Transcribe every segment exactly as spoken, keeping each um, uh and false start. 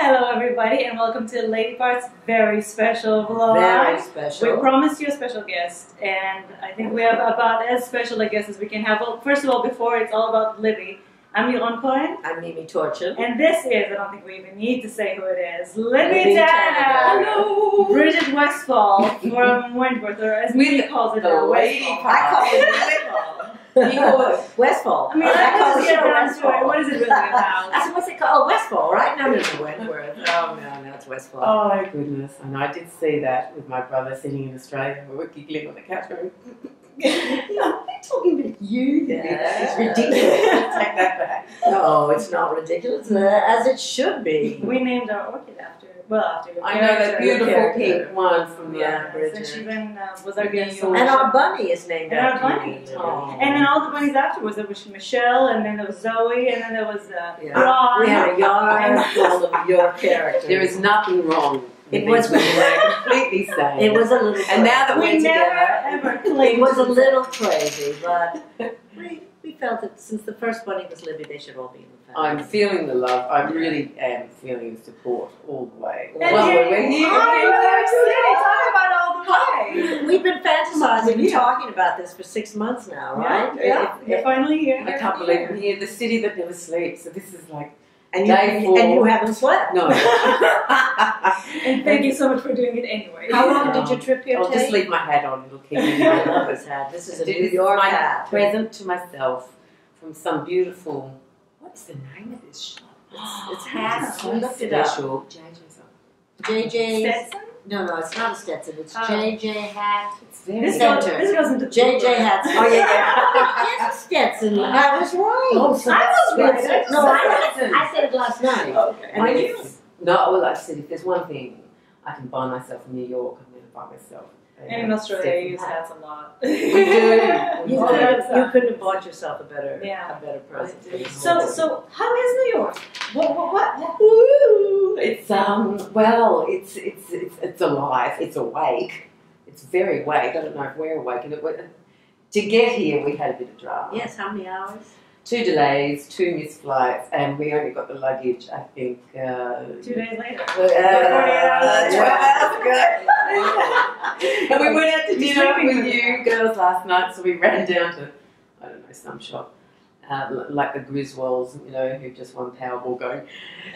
Hello everybody and welcome to Lady Parts very special vlog. Very special. We promised you a special guest and I think we have about as special a guest as we can have. Well, first of all, before it's all about Libby, I'm Yoran Cohen. I'm Mimi Torchin. And this is, I don't think we even need to say who it is, Libby Tanner. Hello! Bridget Westfall from Wentworth, or as Mimi calls it now, Westfall. I call it Westfall. Westfall. I mean, I call it Westfall. What is it really about? That's what's it called? Oh, Westfall, right? No, no, no, Wentworth. Oh, no, no, it's Westfall. Oh, my goodness. And I did say that with my brother sitting in Australia. We were giggling on the couch. No, I'm talking about you. Yeah. It's ridiculous. Take that back. No, it's not ridiculous, as it should be. We named our orchid after, well, after the I know that beautiful pink one from the yeah, Bridget. And she even uh, was our guest. And our bunny is named and after. And our bunny. Oh. And then all the bunnies afterwards. There was Michelle, and then there was Zoe, and then there was uh, yeah. Ron. We had a yard full of your characters. There is nothing wrong. It was we were completely sane. It was a little crazy. And now that we're we together, never, ever it was a little crazy, but we, we felt that since the first bunny was Libby, they should all be in the family. I'm feeling the love. I really am feeling the support all the way. All and well, here we're here. Oh, talk about all the way. We've been fantasizing and talking about this for six months now, right? Yeah, yeah. It, You're it, finally here. I can't believe I'm here. The city that never sleeps. So this is like. And you, and you haven't slept. No. And thank you so much for doing it anyway. How long did your trip here I'll take? I'll just leave my hat on. Look here. This is a New York hat. Present to myself from some beautiful. What's the name of this shop? It's hats. I looked it up. J J's. No, no, it's not a Stetson. It's oh. J J Hat this Center. This goes into J J Hat. Oh, yeah, yeah. It is a Stetson. I was right. Oh, so I was right. I no, I said it last night. Okay. And then you? No, well, I said, if there's one thing I can buy myself in New York, I'm going to buy myself. And in Australia, you use hats a lot. We do. You, you, couldn't, you couldn't have bought yourself a better, yeah. a better present. So, so how is New York? What, what, what? Ooh, it's um. Well, it's it's it's it's alive. It's awake. It's very awake. I don't know if we're awake. And it, to get here, we had a bit of drama. Yes. How many hours? Two delays, two missed flights, and we only got the luggage, I think. Uh, Two days later. Uh, uh, twelve hours ago. And we went out to dinner with you girls last night, so we ran down to, I don't know, some shop, uh, like the Griswolds, you know, who just won Powerball going,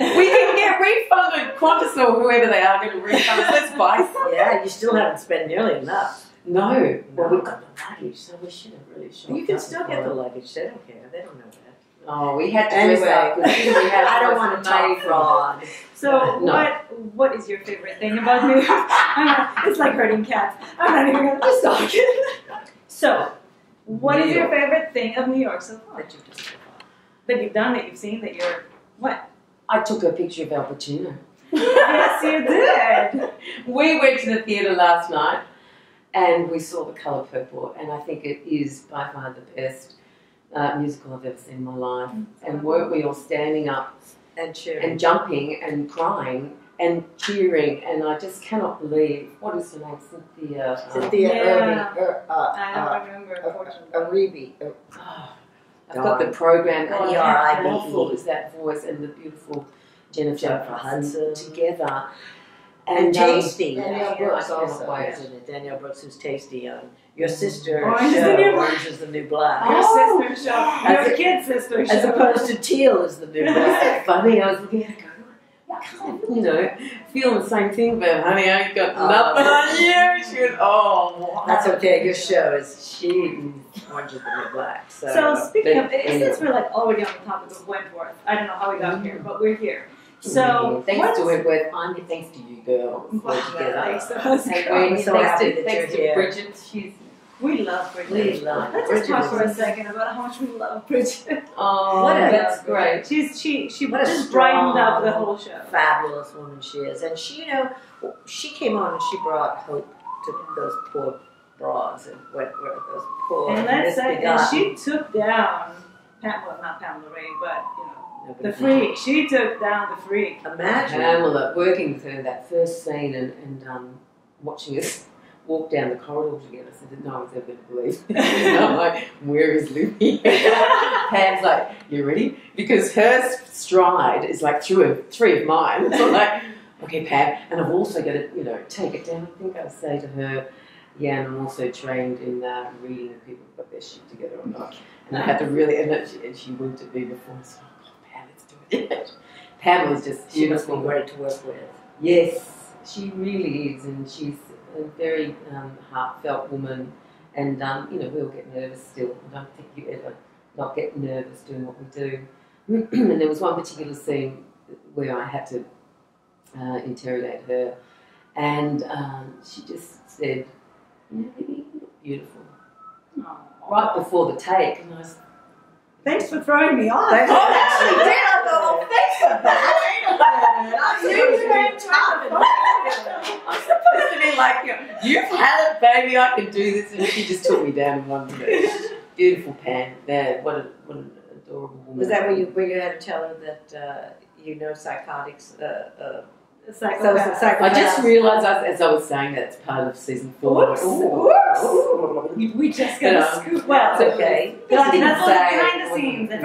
we can get refunded, Qantas or whoever they are going to refund us, let's buy something. Yeah, you still haven't spent nearly enough. No. no, well, we've got the luggage, so we should have really shopped. You can still get the luggage, they don't care, they don't know that. Oh, we had to anyway, up, we had I don't want to talk fraud. So, no. what, what is your favorite thing about New York? It's like herding cats. I'm not even going to just talk it. So, what New is York. your favorite thing of New York so far? That you've just so far. That you've done, that you've seen, that you're, what? I took a picture of Al Pacino. Yes, you did. We went to the theatre last night. And we saw The Color Purple, and I think it is by far the best uh, musical I've ever seen in my life. Mm-hmm. And weren't we all standing up and cheering and jumping and crying and cheering? And I just cannot believe what is her name, Cynthia? Cynthia Erivo. Yeah. Uh, uh, I don't uh, remember. Erivo. Uh, uh, oh, I've got the program. Oh, and how awful is that voice and the beautiful Jennifer, Jennifer Hudson together. And, and tasty. Danielle Brooks also plays in it. Danielle Brooks, who's tasty young. Your sister, Orange, show, is, the Orange is the New Black. Oh, your sister show. Your as a kid sister show. As opposed to Teal is the New Black. Funny, I was looking at it going, I can't, you know, feel the same thing, but honey, I ain't got nothing oh. on you. She goes, oh, wow. That's okay, your show is she Orange is the New Black. So, so speaking but, of, it, since we're like already on the topic of Wentworth, I don't know how we got mm-hmm. here, but we're here. So, yeah, thanks to Wentworth, I'm here thanks to you girls. Wow, thanks to us. Thanks to Bridget. She's, we love Bridget. We love Let's Bridget. Just talk for a second about how much we love Bridget. Oh, what a, that's great. She's, she she what just brightened up the whole show. Fabulous woman she is. And she, you know, she came on and she brought hope to those poor bras and Wentworth, those poor. And let's say, and she took down, Pamela, not Pamela Rabe, but, you know, Nobody the freak. She took down the freak. Imagine Pamela working through that first scene and, and um, watching us walked down the corridor together, so that no one's ever going to believe me. I'm like, where is Libby? Pam's like, you ready? Because her stride is like through a, three of mine. So I'm like, okay, Pam. And I've also got to, you know, take it down. I think I say to her, yeah, and I'm also trained in uh, reading if people have got their shit together or not. And I had to really, and, that she, and she winked at me before. So I'm like, oh, Pam, let's do it. Pam was just... She, she must be great to work with. Yes, she really is. And she's a very um, heartfelt woman. And, um, you know, we all get nervous still. I don't think you ever not get nervous doing what we do. And there was one particular scene where I had to uh, interrogate her. And um, she just said, Libby, you look beautiful. Aww. Right before the take. And I was, thanks for throwing me on. Thanks. Oh, actually, did I thought, well, thanks for that. I'm supposed to be like, you've had it, baby, I can do this. And she just took me down in one minute. Beautiful Pam. There, what, a, what an adorable woman. Was that when you, when you had to tell her that uh, you know psychotics? Uh, uh, Psychopath. Psychopath. I just realised as I was saying that it's part of season four. Oops. Oops. Oops. We just got to scoop. Well, it's okay. But I think that's behind the scenes. No, no,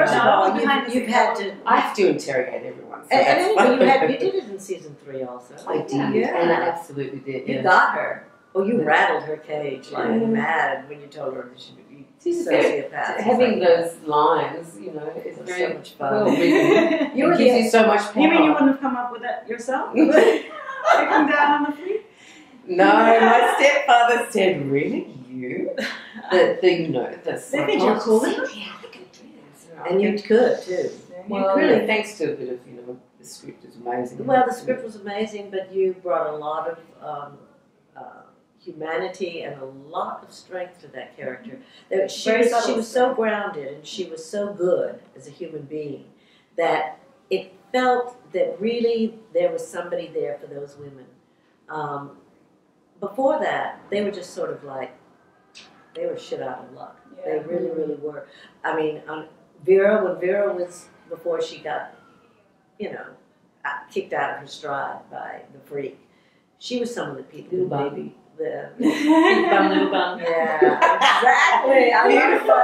you, behind the you've scenes. had to. I have to interrogate everyone. So and, and anyway, you, had, you did it in season three also. I did, yeah. And I absolutely did. Yeah. You got her. Oh, you that's rattled her cage like yeah. mad when you told her that she would be sociopath. Having like those that. lines, you know, it's very so much fun. Well, you it gives you so much power. You mean you wouldn't have come up with that yourself? Taking down on the feet? No, my stepfather said, "Really, you?" The, the you know, the they think you're cool. Yeah, I can do this. Right? And you could too. Well, really, thanks to a bit of you know, the script is amazing. Well, the script was amazing, but you brought a lot of. Um, uh, humanity and a lot of strength to that character. That she, was, she was so grounded and she was so good as a human being that it felt that really there was somebody there for those women. Um, before that, they were just sort of like, they were shit out of luck. Yeah. They really, really were. I mean, um, Vera, when Vera was, before she got, you know, kicked out of her stride by the freak, she was someone that people didn't baby. The big bum, little bum. Yeah, exactly. I beautiful,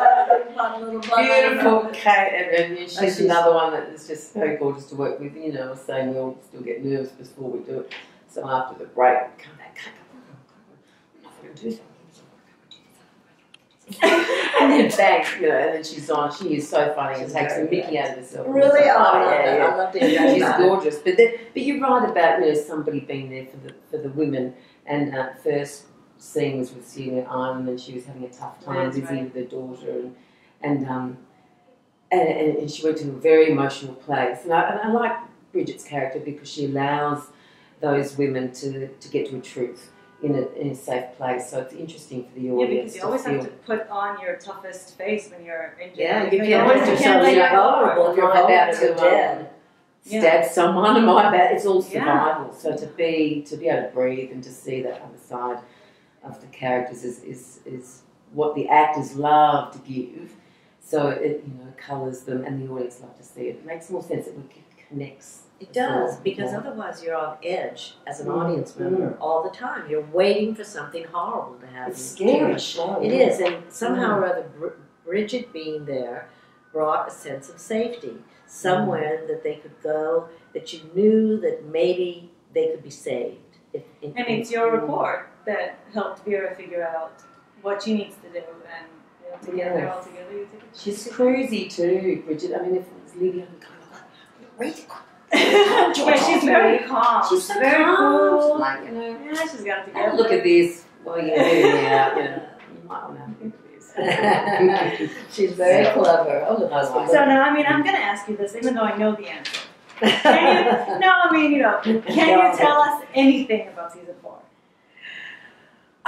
bum, little bum, beautiful Kate, and, and she's, oh, she's another one that is just so gorgeous to work with. You know, I was saying we all still get nervous before we do it. So after the break, we come back, come back, I'm not going to do something. And then bang, you know, and then she's on. She is so funny and takes the mickey out of herself. Really, oh I love yeah, yeah. I love that. She's gorgeous, but then, but you're right about you know somebody being there for the for the women. And uh, first scene was with Celia Imrie, and she was having a tough time, busy right. with her daughter, and and, um, and and she went to a very emotional place. And I, and I like Bridget's character because she allows those women to to get to a truth in a, in a safe place. So it's interesting for the audience. Yeah, because you always feel. have to put on your toughest face when you're injured. Yeah, you, you can't always you can't be vulnerable if you're about to dead. Yeah. Stab someone in my back. It's all survival. Yeah. So to be to be able to breathe and to see that other side of the characters is is, is what the actors love to give. So it you know colours them, and the audience love to see it. It makes more sense. It connects. It does well, because yeah. otherwise you're on edge as an mm. audience member mm. all the time. You're waiting for something horrible to happen. It's scary. Sure, it yeah. is, and somehow mm. or other, Br Bridget being there brought a sense of safety. Somewhere mm. that they could go, that you knew that maybe they could be saved. If, if, and it's your report that helped Vera figure out what she needs to do, and you know, together, yes. all together, you take it. She's crazy too, Bridget. I mean, if it was Libby, I'd be kind of like, wait, wait, she's very calm. She's so very calm. calm. Like, you know, yeah, she's got it together. Have a look at this. Well, yeah, yeah, yeah. You might want to have a look. She's very so, clever. Oh, awesome. So now, I mean, I'm going to ask you this, even though I know the answer. Can you, no, I mean, you know, can you tell us anything about season four?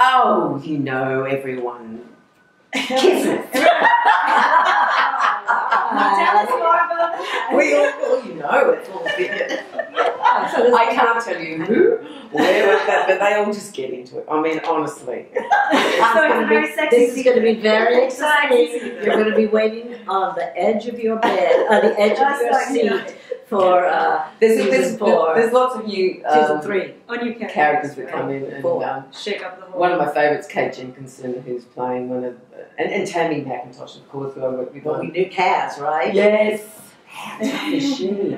Oh, you know, everyone. Kisses. Tell us more about that. We all, well, you know, it's all big. So I can't tell you who, where was that, but they all just get into it. I mean, honestly. So very be, sexy this is going to be very exciting. You're going to be waiting on the edge of your bed, on the edge of your seat for uh, there's, season there's, four. There's lots of new um, season three on U K characters that come in, and um, shake up the whole one of my favourites, Kate Jenkinson, who's playing one of the, and, and Tammy MacIntosh, of course, who I worked with. Well, we knew cows, right? Yes. How tough is she? She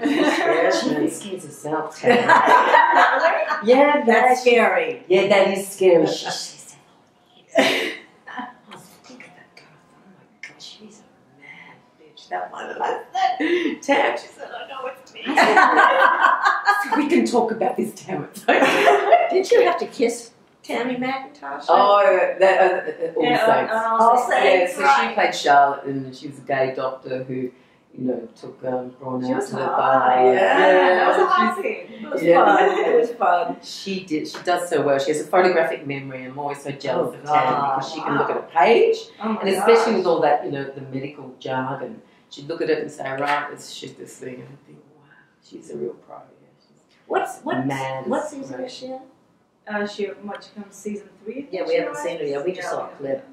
scares herself. Yeah, that's, that's scary. Yeah, that is scary. She, she's I was thinking of that girl. Oh my God, she's a mad bitch. That one of us. Tam, she said, I know it's me. So we can talk about this, Tam. Did you have to kiss Tammy MacIntosh? Oh, that, uh, All yeah, Saints. All Saints. Yeah, so right. She played Charlotte, and she was a gay doctor who, you know, took um, Braun out to the bar. Yeah, yeah, that was a hard scene. It was yeah. fun. It was fun. She did. She does so well. She has a photographic memory. I'm always so jealous oh, of Tammy oh, because she wow. can look at a page, oh and especially gosh. with all that, you know, the medical jargon. She'd look at it and say, "Right, let's shoot this thing," and I think, "Wow, she's a real pro." What's what? What season is she in? Uh, she much comes season three. Yeah, we haven't was? seen her yet. We just yeah, saw a clip.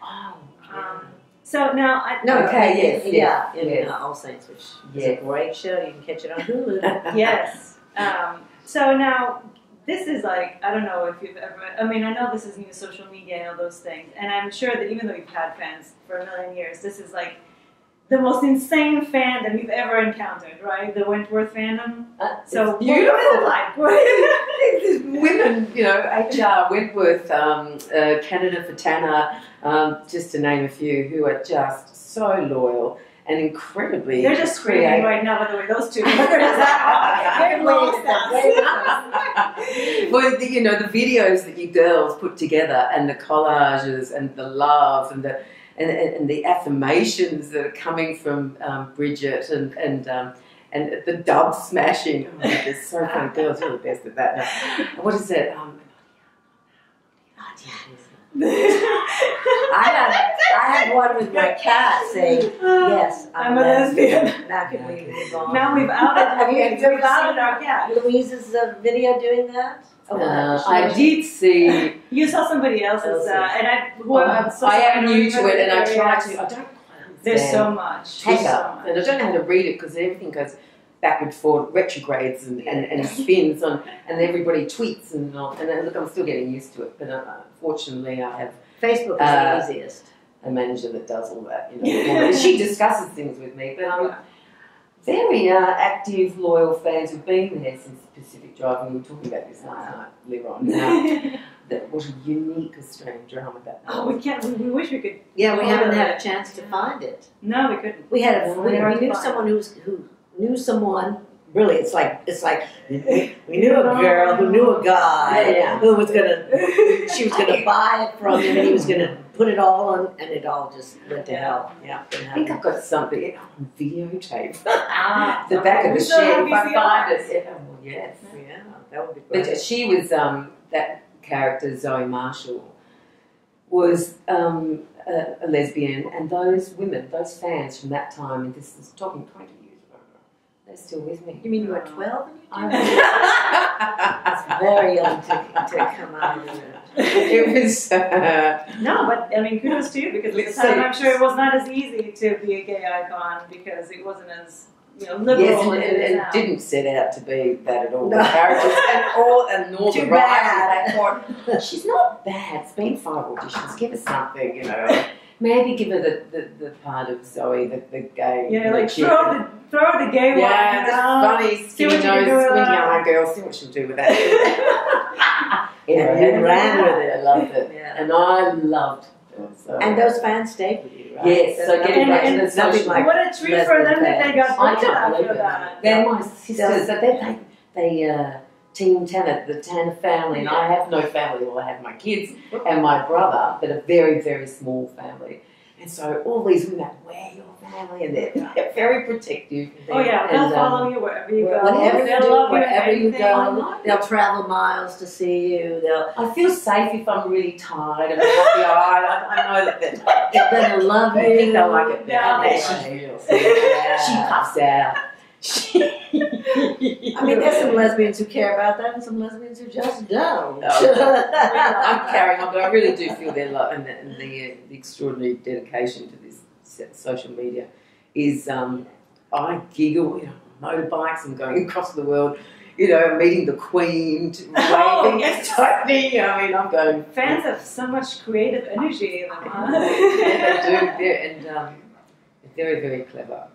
Oh. Yeah. Um, So now, I, no, okay, yes, yeah, yeah, in yes. All Saints, which is yeah. a great show. You can catch it on Hulu. Yes. Um, so now, this is like, I don't know if you've ever. I mean, I know this is new social media and all those things, and I'm sure that even though you've had fans for a million years, this is like the most insane fandom you've ever encountered, right? The Wentworth fandom. Uh, so it's beautiful, like women, you know, H R Wentworth, um, uh, Canada for Tanner, um, just to name a few, who are just so loyal and incredibly. They're just screaming right now. By the way, those two. They've lost us. Well, the, you know, the videos that you girls put together, and the collages, and the love, and the. And, and the affirmations that are coming from um, Bridget and and, um, and the dub smashing. Oh, there's so funny. Girls are the best at that. Now. What is it? Um, I, I had one with my cat saying, yes, I'm, I'm a lesbian. lesbian. Now, can we move on? Now we've outed, have you, we've outed our cat. Louise's uh, video doing that? Oh, uh, I did see. You saw somebody else's, uh, and I, who well, I'm so I am new to it, and I try to. I don't quite understand. There's so much. There's so much. And I don't know how to read it because everything goes backward, forward, retrogrades, and, and, and spins on, and everybody tweets and all. And I, look, I'm still getting used to it, but uh, fortunately, I have Facebook is uh, the easiest. A manager that does all that, you know. She discusses things with me, but I'm. Very uh, active, loyal fans who've been there since Pacific Drive, and we were talking about this last night, Leron. That what a unique Australian drama that. Oh, was. we can't. We, we wish we could. Yeah, we haven't had a chance to find it. No, we couldn't. We had. A, we, we knew someone who was, who knew someone. Really, it's like it's like we knew a girl who knew a guy yeah, yeah. who was gonna. She was gonna buy it from him, and he was gonna. Put it all on, and it all just went to hell. Yeah, I think I've got something on videotape. Ah, the back of the shed. If I find it, yeah, well, yes, yeah, that would be great. But she was um, that character, Zoe Marshall, was um, a, a lesbian, and those women, those fans from that time, and this is talking twenty years ago, they're still with me. You mean you were twelve? And you it's very young to, to come out of it. It was uh, no, but I mean, kudos to you because at the time I'm sure it was not as easy to be a gay icon because it wasn't as you know liberal. Yes, and, and, and it didn't set out to be that at all. No. The characters and all and all Too the bad. I thought she's not bad. It's been five auditions. Give her something, you know. Maybe give her the, the, the part of Zoe, the, the gay. Yeah, like throw the, throw the gay yeah, one. Yeah, that's funny. Skinny nose, squinty eye girl. See what she'll do with that. Yeah, and, and ran yeah. with it. I loved it. Yeah. And I loved it. So. And those fans stayed with you, right? Yes. So, so getting back to the social like what a treat for them that they got I can't after that. They're my sisters. So they, they uh, Team Tanner, the Tanner family. And I have no family. Well, I have my kids and my brother, but a very, very small family. And so all these women are, where your family? And they're, they're very protective. Oh, yeah. They'll and, follow um, you wherever you go. Whatever you do, wherever you go. They'll travel miles to see you. They'll. I feel safe if I'm really tired and I'm happy. I, I know that they're, they're going to love you. I think they'll like it better. Yeah. Yeah. She puffs out. I mean, there's some lesbians who care about that and some lesbians who just don't. I'm carrying on, but I really do feel their love and, the, and the, the extraordinary dedication to this social media is, um, I giggle, you know, motorbikes and going across the world, you know, meeting the Queen, waving oh, yes. at Tony. I mean, I'm going... Fans have so much creative energy in them, huh? Yeah, they do. They're, and um, very, very clever.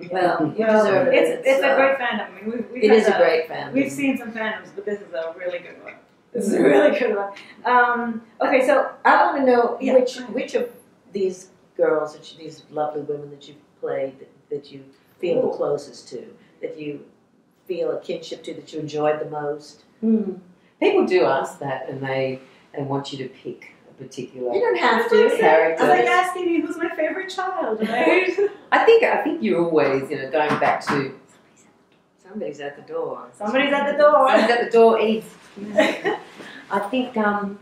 Yeah. Well, you well deserve it. It's, it's uh, a great fandom. I mean, we've, we've it is a, a great fandom. We've seen some fandoms, but this is a really good one. This is a really good one. Um, okay, so I want to know yeah. which which of these girls, these lovely women that you've played, that, that you feel Ooh. the closest to, that you feel a kinship to, that you enjoyed the most. Mm. People do ask that, and they they want you to pick. Particular, you don't have to. Characters. I like asking you who's my favorite child, right? I think I think you're always, you know, going back to somebody's at the door. Somebody's at the door. Somebody's at the door. Eve. I think um,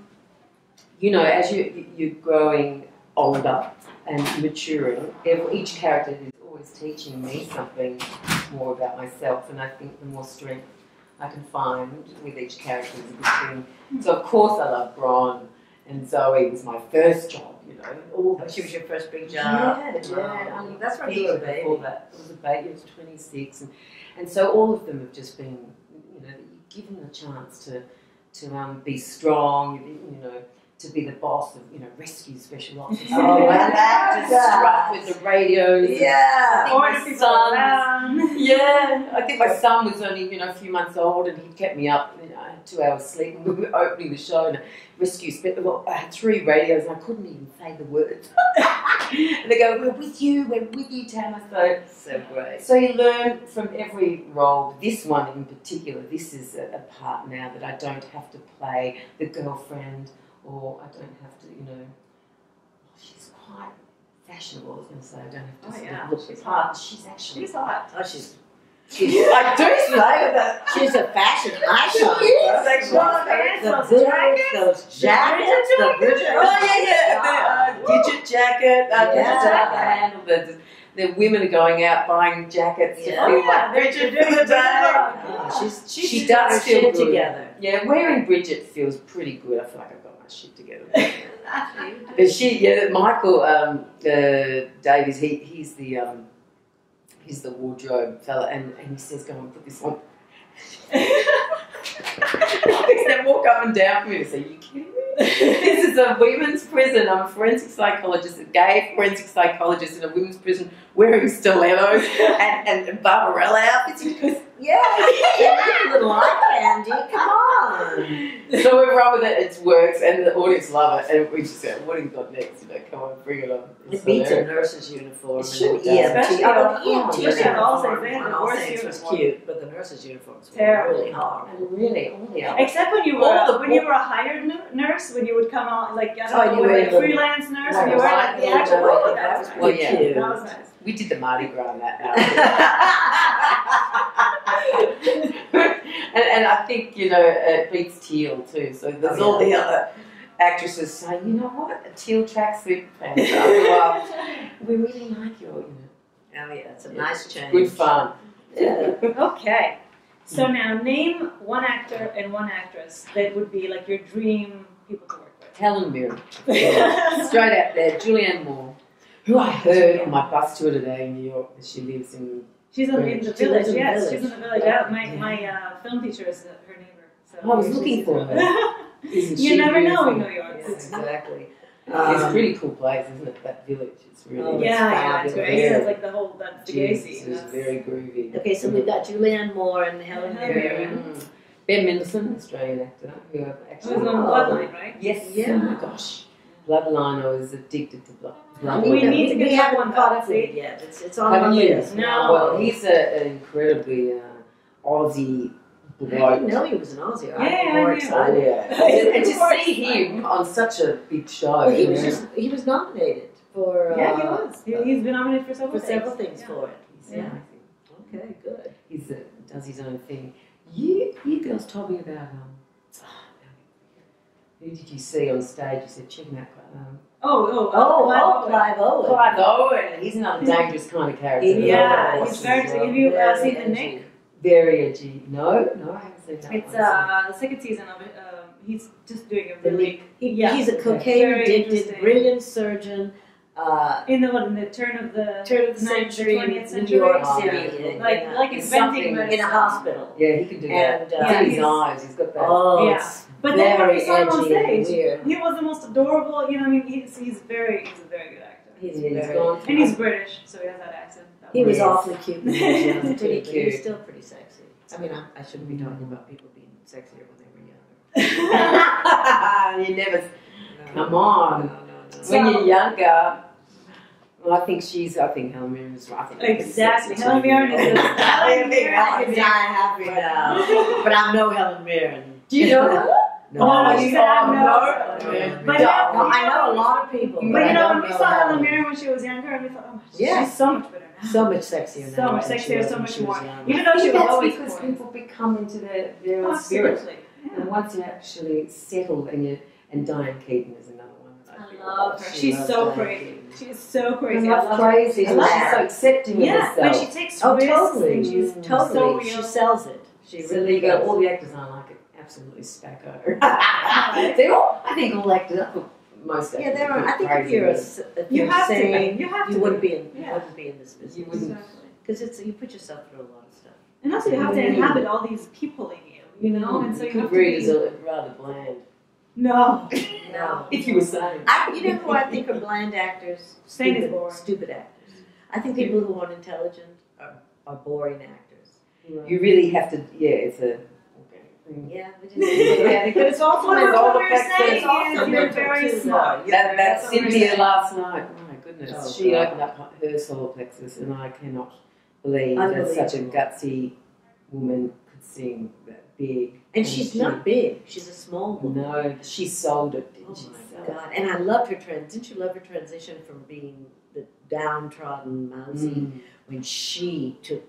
you know, as you you're growing older and maturing, each character is always teaching me something more about myself, and I think the more strength I can find with each character is a good thing. So of course I love Bronn. And Zoe was my first job, you know. All she was your first big job. Yeah, yeah. I mean, that's when you were a baby. Before that, it was a baby. It was twenty-six, and and so all of them have just been, you know, given the chance to to um, be strong, you know, to be the boss of, you know, rescue special officers. Oh, and that just struck with the radio. Yeah, or my son. Yeah, I think my son was only, you know, a few months old, and he kept me up. You know, I had two hours sleep, and we were opening the show. And rescue special. Well, I had three radios, and I couldn't even say the words. And they go, "We're with you. We're with you, Tammy." So, so great. So you learn from every role. This one in particular. This is a, a part now that I don't have to play the girlfriend. Or I don't have to, you know, she's quite fashionable, I was going to say. I don't have to oh, yeah. look she's hot. She's actually she's hot. Oh, she's, she's I do say that. She's a fashion icon. She is. The Bridget, those jackets, the Bridget. Oh, yeah, yeah. The uh, Bridget jacket, uh, yeah. Bridget jacket handle. The women are going out buying jackets yeah. to feel oh, yeah. like Bridget do the day. She does feel good. Together. Yeah, wearing Bridget feels pretty good. I feel like I've got my shit together. But she, yeah, Michael um, uh, Davies, he, he's the um, he's the wardrobe fella, and, and he says, "Go on, put this on." They walk up and down for me and say, "You kidding me? This is a women's prison. I'm a forensic psychologist, a gay forensic psychologist in a women's prison wearing stilettos and, and barbarella outfits." Because, yeah, yeah, little eye candy, come on. So we roll with it, it works, and the audience love it. And we just go, "What have you got next? You know, come on, bring it on." It's it beats a nurse's uniform. It should, yeah. Especially on All Saints was cute, but the nurse's uniforms were really hard. Really, all the hours. Except when you were when you were a hired nurse. When you would come out, like, I don't oh, know, you were a freelance nurse, no, and you were like, the actual oh, that was nice. Well, yeah. That was nice. We did the Mardi Gras on that now. and, and I think, you know, it beats teal, too. So there's oh, all yeah. the other actresses saying, "You know what, a teal tracksuit pants. Wow. We really like your, you know." Oh, yeah, it's a yeah. nice change. Good fun. Yeah. Okay. So now, name one actor and one actress that would be, like, your dream people to work with. Helen Mirren. Straight out there. Julianne Moore, who I heard on my bus tour today in New York, that she lives in... She's in, in the village, yes. Village. She's in the village. Yeah. My, yeah. my uh, film teacher is her neighbor. So I was looking for her. Isn't she you never beautiful? Know in New York. Yes, exactly. Um, it's a pretty cool place, isn't it? That village. It's really oh, yeah, yeah, it's great. Yeah. It's like the whole that's the Gacy. It's very groovy. Okay, so mm. we've got Julianne Moore and Helen Mirren. Mm. Ben Mendelsohn, Australian actor, who I've actually oh, was on Bloodline, right? Yes. Yeah. Oh my gosh, Bloodline. I was addicted to Blood. Bloodline. We need to get that one caught up with. Yeah, it's it's on the news. No. Well, he's a, an incredibly uh, Aussie. Bloke. I didn't know he was an Aussie. Yeah, I'm more excited. Yeah. And to see him on such a big show. Well, he was yeah. just, he was nominated for. Uh, yeah, he was. He, he's been nominated for several for things. several things yeah. for it. Yeah. yeah. Okay, good. He does his own thing. You, you girls told me about um. Who did you see on stage? You said, "Check him out." Um, oh, oh, oh, oh, Clive Owen. Clive Owen. He's another dangerous kind of character. Yeah, he's very. Have you uh, seen The Nick? Very edgy. No, no, I haven't seen that. It's one, uh, so. the second season of it. Uh, he's just doing a really. He, yeah. He's a cocaine addicted, brilliant surgeon Uh, in the what, in the turn of the turn of the century, twentieth century, New York City, yeah. like like inventing in a hospital. Yeah, he can do and, that. Uh, yeah, his eyes, he's got that. Oh, yeah. It's but then when we saw him on stage, he was the most adorable. You know, I mean, he's he's very he's a very good actor. He's, he's very gone and he's British, so he has that accent. That he was yes. awfully cute. He was pretty cute. He was still pretty sexy. I mean, I, I shouldn't be talking about people being sexier when they were younger. You never. No, come on. No, no, no. So, when you're younger. Well, I think she's, I think Helen Mirren is right. Exactly. Helen Mirren is the Helen Mirren. I can die happy now. But I know Helen Mirren. Do you know her? No. Oh, I you said I know Mirren. But no, I know a lot of people. But, but you know, when we saw Helen Mirren when she was younger, and we thought, oh, she's yeah. so much better now. So much sexier now. So much sexier, so much more. Even though she was always because born. People become into their, their own spirit. Yeah. And once you actually settle, and, you, and Diane Keaton is another one that I, I love her. She's so pretty. She's so crazy. I love crazy. Her. I love she's her. So accepting yeah, of herself. Yeah, when she takes oh, risks totally. And she's mm, totally. So she sells it. She so really goes. All the actors aren't like it. Absolutely spacko. They all. I think all actors. Most actors. Yeah, there are. I think if you're a, if you you're have singing, to be. You have to. You wouldn't be in. Yeah. You wouldn't be in this business. You wouldn't. Because exactly. it's you put yourself through a lot of stuff. And also you have mm. to inhabit all these people in you. You know, mm. and so you have to read is rather bland. No. No. If you were saying. I, you know who I think are bland actors? Stupid, is boring. Stupid actors. I think people who aren't intelligent are, are boring actors. Right. You really have to, yeah, it's a... Okay. Yeah, but it's... But it's also... Well, what we were saying is you're very too, smart. That, that Cynthia last night, oh my goodness, oh, she God. Opened up her solar plexus and I cannot believe that such a gutsy woman could sing that big. And she's she, not big. She's a small woman. No, she sold it, didn't oh she? Oh, God. And I loved her trend. Didn't you love her transition from being the downtrodden mousy mm. when she took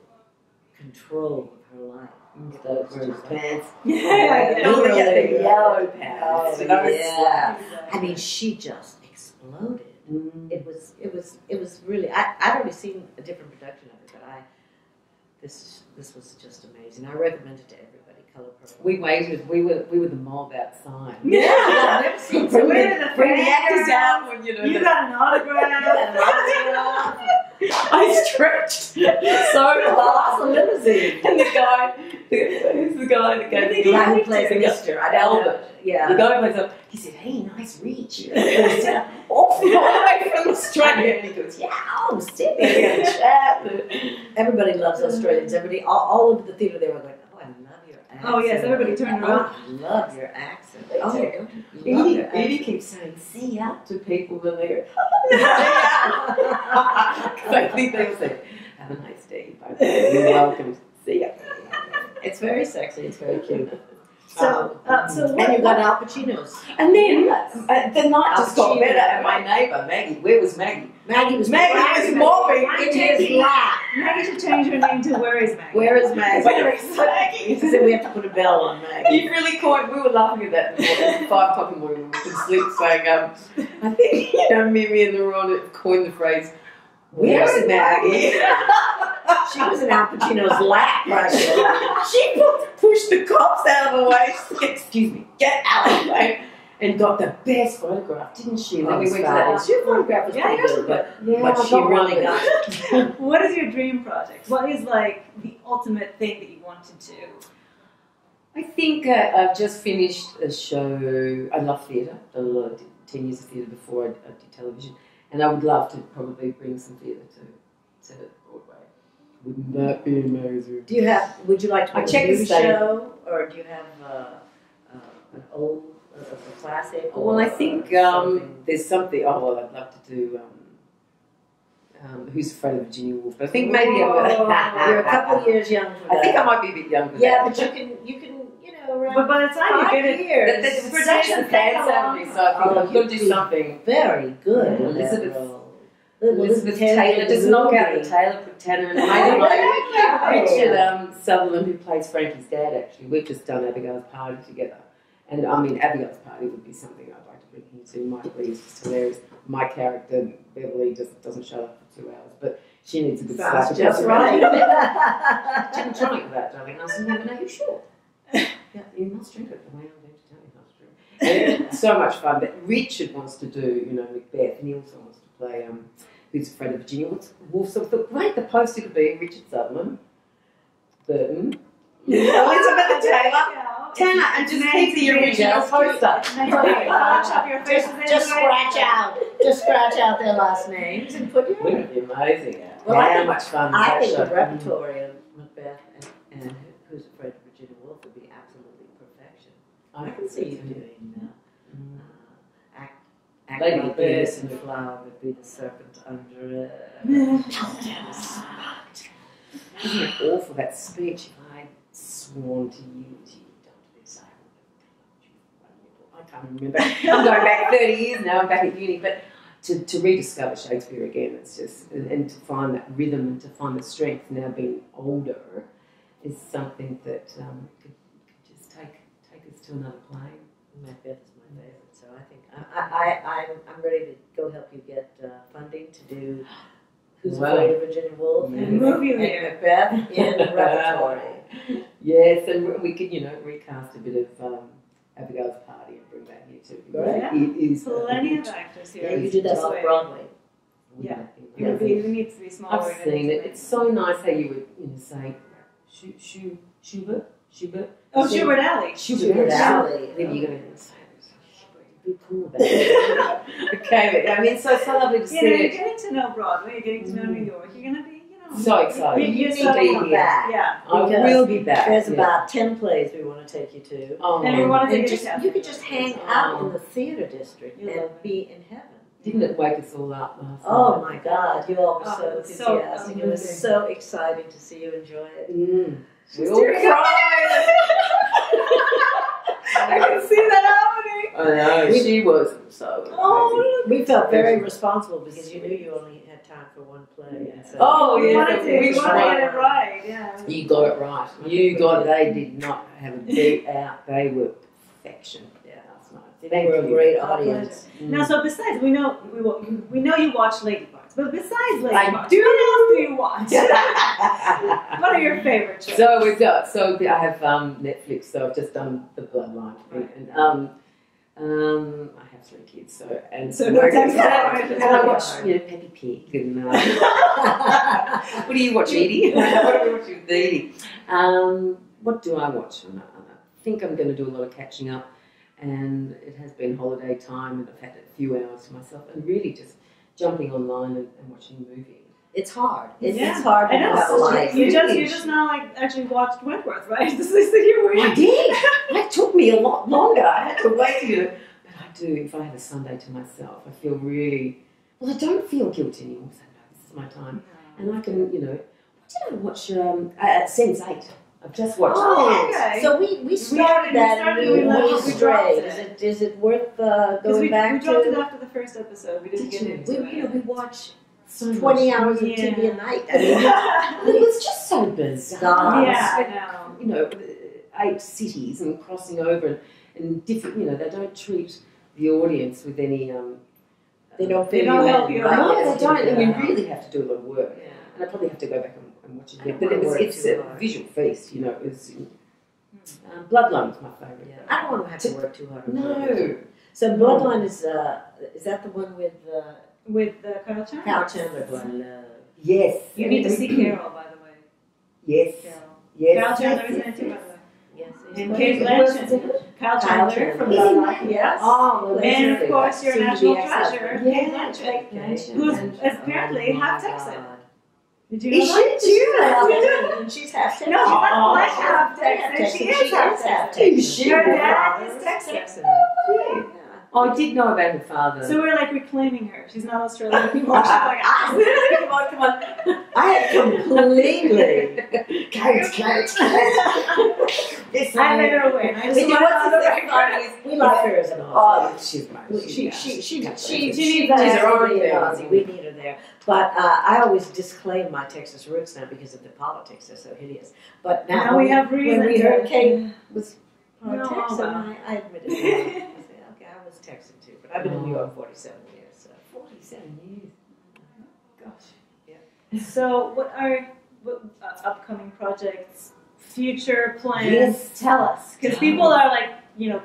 control of her life? Mm. Those were her pants. Yeah, yeah. yeah. Really the yellow pants. Oh, yeah. I mean, she just exploded. Mm. It was, it was, it was really, I, I'd already seen a different production of it, but I, this, this was just amazing. I recommend it to everyone. We waited. We were we were the mob outside. Yeah, I've never seen so bring the, the, the actors out when you know. You the, got an autograph. I stretched so fast, a limousine. And the guy, who's the guy that goes? The guy who plays Mister Albert. Yeah, the guy who plays up. He said, "Hey, nice reach." Off the way from Australia, and he goes, "Yeah, I'm sitting here and chat." Everybody loves Australians. Everybody, all, all over the theatre, they were like. Accent. Oh, yes, everybody turned around. I love your accent. They oh, do. Love Edie, Edie keeps saying, see out to people when they're. I think they say, have a nice day. You're welcome. See ya. It's very sexy. It's very cute. So, uh, so what, and you got Al Pacino's. And then yes. uh, the night just got better. And my neighbour, Maggie, where was Maggie? Maggie was Maggie was mobbing in his lap. Maggie should change her name to Where is Maggie? Where is Maggie? Where is Maggie? He said we have to put a bell on Maggie. You really caught. We were laughing at that. At five o'clock in the morning, we could sleep saying, um, I think you know, Mimi and Laurent coined the phrase. Where's Where Maggie? She was in Al Pacino's lap right there. She put, pushed the cops out of the way. She said, excuse me, get out of the way. And got the best photograph, didn't she? When we went to that, she photograph was yeah, pretty good, but, yeah, but she really got it. What is your dream project? What is like the ultimate thing that you want to do? I think uh, I've just finished a show. I love theatre. I loved ten years of theatre before I did television. And I would love to probably bring some theatre to, to Broadway. Wouldn't that be amazing? Do you have, would you like to make a new show? Or do you have uh, uh, an old, uh, a classic? Well, or, I think um, something. There's something, oh, well, I'd love to do um, um, Who's Afraid of Virginia Woolf? But I think maybe I'm gonna, you're a couple of years younger. I think I might be a bit younger. Yeah, but you can, you can, you know, around but by the time you've been here, the production fans out of me, so I think I've got to do something. Very good. Elizabeth. Elizabeth Taylor, just knock out the Taylor, put Tanner and I like Richard um, Sutherland, who plays Frankie's dad, actually. We've just done Abigail's Party together. And I mean, Abigail's Party would be something I'd like to bring him to. Mike Lee is just hilarious. My character, Beverly, just doesn't shut up for two hours, but she needs a good slap. That's just right. Didn't drink with that, darling. I was like, no, you sure? Yeah, you must drink it the way I'm going to tell you how to drink. So much fun, but Richard wants to do, you know, Macbeth, and he also wants to the um, Who's Afraid of Virginia Woolf. So I thought, great, the poster could be Richard Sutherland, Burton, Elizabeth Taylor, Tanner, and just keep the original poster. Just scratch out, just scratch out their last names and put it. Wouldn't be amazing? Well, how much fun! I think the repertory of Macbeth and Who's Afraid of Virginia Woolf would be absolutely perfection. I can see you doing that. Like the birds and flower would be the serpent under it. Oh, that was smart. Isn't it awful, that speech? If I had sworn to you, to you, don't this, I would have done you. I can't remember. I'm going back thirty years now, I'm back at uni. But to, to rediscover Shakespeare again, it's just, and, and to find that rhythm and to find the strength now being older is something that um, could, could just take, take us to another plane. My fifth is my favourite. So I think I, I, I, I'm, I'm ready to go help you get uh, funding to do Who's well, Afraid of Virginia Woolf yeah. and movie with Macbeth in the repertory. Yes, and we could, you know, recast a bit of um, Abigail's Party and bring that here too. Right. Yeah. It is plenty of actors here. Yeah, you did that on Broadway. Yeah, yeah. It, it needs to be smaller. I've seen it. It's so nice how you would, you know, say Schubert, Schubert, Schubert. Oh, Schubert Alley. Schubert Alley. Then you're going to say. Cool about it. Okay, but I mean, so it's so lovely to see. You know, you're getting to know Broadway, you're getting to know New York, you're going to be, you know. So excited. You need to be back. Yeah. I will be back. There's yeah. about ten plays we want to take you to. Oh, and we want to take you to. You could just hang oh. out in the theatre district You'll and be in heaven. Didn't it wake us all up last night? Oh my God, you all were so oh, enthusiastic. So it was so exciting to see you enjoy it. Mm. We all cried. I can see that happening. I know, we, she wasn't so. Oh, we felt very responsible because you knew you only had time for one play. Yeah. So oh, we yeah. wanted to, we wanted to get it right. Yeah. You got it right. You got they did not have a beat out. They were perfection. Yeah, that's nice. They were a great audience. Mm. Now, so besides, we know we we know you watch Lady Parts, but besides Lady I Parts, do what else do you watch? What are your favorite shows? So we've got so I have um, Netflix, so I've just done the Bloodline. Right. And, um, Um, I have three kids, so and so. No, and I watch, you know, Peppa Pig. And, uh, what do you watch, Edie? What do you watch with Edie? Um, what do I watch? I think I'm going to do a lot of catching up, and it has been holiday time, and I've had a few hours to myself, and really just jumping online and, and watching a movie. It's hard. It's, yeah. it's hard. I know. It's you, you just you just now like actually watched Wentworth, right? This is the year where I did. It took me a lot longer. I had to wait to. But I do. If I have a Sunday to myself, I feel really. Well, I don't feel guilty anymore. So no, this is my time, and I can. You know, what did I watch? Um, uh, Sense eight. I've just watched. Oh, okay. So we we started we that. Started, and we watched we it. Is it is it worth uh, going we, back we to? We dropped it after the first episode. We didn't did get into we, it. You know, we watched. So twenty hours yeah. of T V a night. I mean, it was just so bizarre. Yeah, I know. You know, eight cities and crossing over and, and different, you know, they don't treat the audience with any... Um, they don't feel you out. No, they don't. And we really have to do a lot of work. Yeah. And I probably have to go back and, and watch it again. But it was, it's a hard. visual feast, you know. It was, um, Bloodline was my favourite. Yeah. I don't want to have to, to work too hard. No. So Bloodline is, uh, is that the one with... Uh, With the Kyle Chandler. Kyle Chandler one. Uh, yes. You and need to see Carol, by the way. Yes. Carol. Yes. Kyle Chandler yes. is in it too, by the way. Yes. And Kate Blanchett. Kyle Chandler from Bloodline. Yes. Oh, and of course your national treasure, Kate Blanchett, who's apparently half Texan. Did you know that? She's half Texan. She's half Texan. No, she's not like half Texan. She is half Texan. Your dad is Texan. Oh, I did know about her father. So we're like reclaiming her. She's not Australian anymore. She's like, ah, come on, come on. I had completely. Kate, Kate, Kate. I let her win. I just want to recognize. We like her as an Aussie. Oh, she's my. She, she, she, she, she's her own Aussie. We need her there. But uh, I always disclaim my Texas roots now because of the politics. They're so hideous. But now, now we, we have reason. When we heard Kate was from no, Texas, I, I admit it. Texan too, but I've been in New York forty-seven years. So. forty-seven years, gosh, yeah. So, what are what, uh, upcoming projects, future plans? Yes, tell us, because people are like, you know,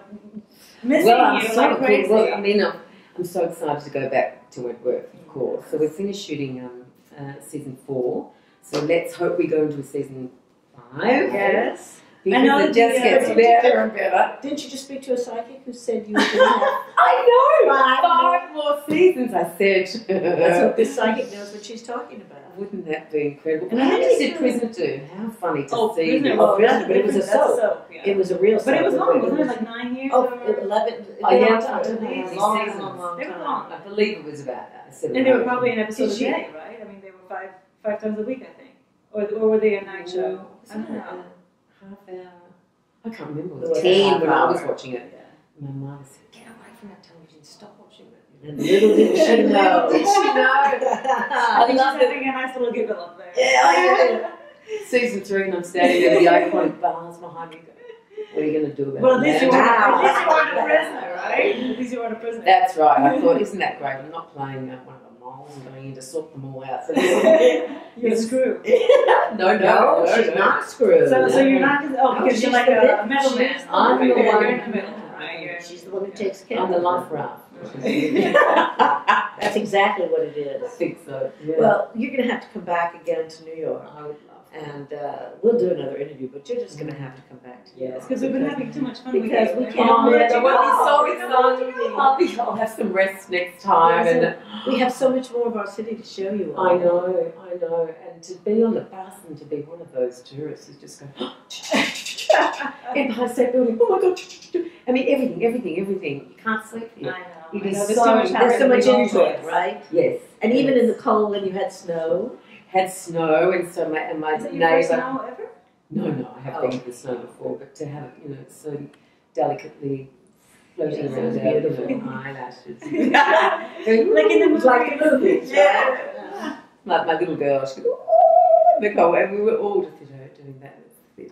missing well, you so like crazy. Well, I mean, uh, I'm so excited to go back to Wentworth, of course. So we're finished shooting um, uh, season four. So let's hope we go into a season five. Yes. Because and it just gets better, better and better. Didn't you just speak to a psychic who said you were doing that? I know! Five, Five more, more seasons, I said. That's what this psychic knows what she's talking about. Wouldn't that be incredible? And how did you prison do? How funny to oh, see. Prison. Oh, prison. But it was a soap. soap yeah. It was a real soap. But it was long, wasn't it? Like nine years? Oh, eleven. Oh, yeah, long, long, long, long. They were long. I believe it was about that. And they were probably an episode a day, right? I mean, they were five five times a week, I think. Or, or were they a night show? I don't know. I can't remember. It was ten when I was watching it. Yeah. My mum said, "Get away from that television! Stop watching it." And little did she know. Did she know? I, I love having a nice little giggle up there. Yeah, I did. Season three, and I'm standing at the iconic bars behind me. What are you going to do about it? Well, at least you were a prisoner, right? At least you were a prisoner. That's right. I thought, isn't that great? I'm not playing that one. I'm going in to sort them all out. So you're screwed. no, no, no, she's no. not screwed. So, so you're not, oh, because oh, you're like a metal man. I'm the one. Right, she's the one who yeah. takes care of I'm the life raft. That's exactly what it is. I think so. Yeah. Well, you're going to have to come back again to New York. I would love it. And uh, we'll do another interview, but you're just going to have to come back to New York. Yes, because we've been having too much fun. Because we can't. Oh, we I'll, be, I'll have some rest next time. Yes, and we have so much more of our city to show you all. I know, I know. And to be on the bus and to be one of those tourists who's just going, Empire State Building, oh my God. I mean, everything, everything, everything. You can't sleep here. I know. You I know, so there's so much, there's so much into it, right? Yes. And yes. even in the cold when you had snow. Had snow, and so my, and my Is neighbour. Is it your first snow ever? No, no, I have oh. been to the snow before, but to have it, you know, so delicately. Floating yeah, around there with little eyelashes. Like in the movie. Like the movies, yeah. Right? Yeah. Like my little girl, she goes, oh, in the cold. And we were all just, you know, doing that.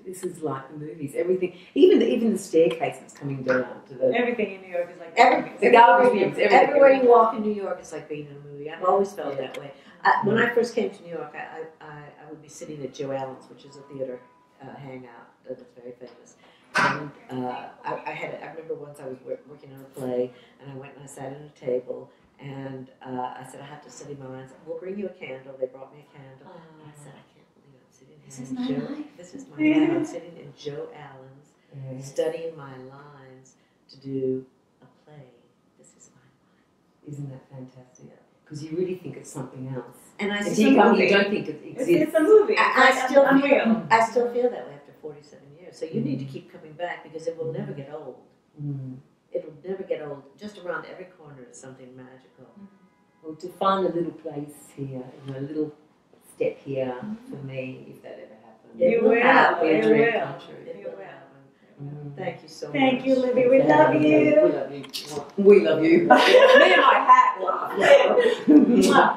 This is like the movies. Everything, even the, even the staircase that's coming down to the... Everything in New York is like every, the gallery. Everywhere you walk in New York is like being in a movie. I've always felt yeah. that way. I, when I first came to New York, I, I, I would be sitting at Joe Allen's, which is a theater uh, hangout that's very famous. And uh, I, I had, I remember once I was work, working on a play, and I went and I sat at a table, and uh, I said, I have to study my lines. We'll bring you a candle. They brought me a candle. Oh. And I said, I can't believe I'm sitting here. This is my Joe, life. This is my yeah. life. I'm sitting in Joe Allen's, yeah. studying my lines to do a play. This is my life. Isn't that fantastic? Because you really think it's something else. And I still don't think it exists. It's a movie. I, I, still feel, I still feel that way after forty-seven years. So you need to keep coming back because it will never get old. Mm. It will never get old. Just around every corner is something magical. Mm. Well, to find a little place here, you know, a little step here mm. for me, if that ever happens. You, you will. You will. You will. Mm. Thank you so much. Thank you, Libby. We love you. We love you. We love you. Me and my hat love. Yeah.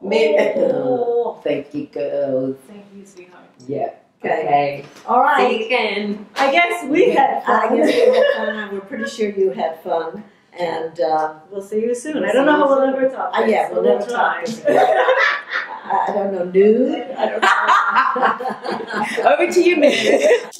Me. Oh, thank you, girls. Thank you, sweetheart. Yeah. Okay. Okay. All right. See you again. I guess we yeah. had fun. I guess we had fun, and we're pretty sure you had fun. And uh, we'll see you soon. We'll I don't know how we'll ever talk. Uh, yeah, we'll, we'll never talk. I don't know, nude. I don't know. Over to you, Miss.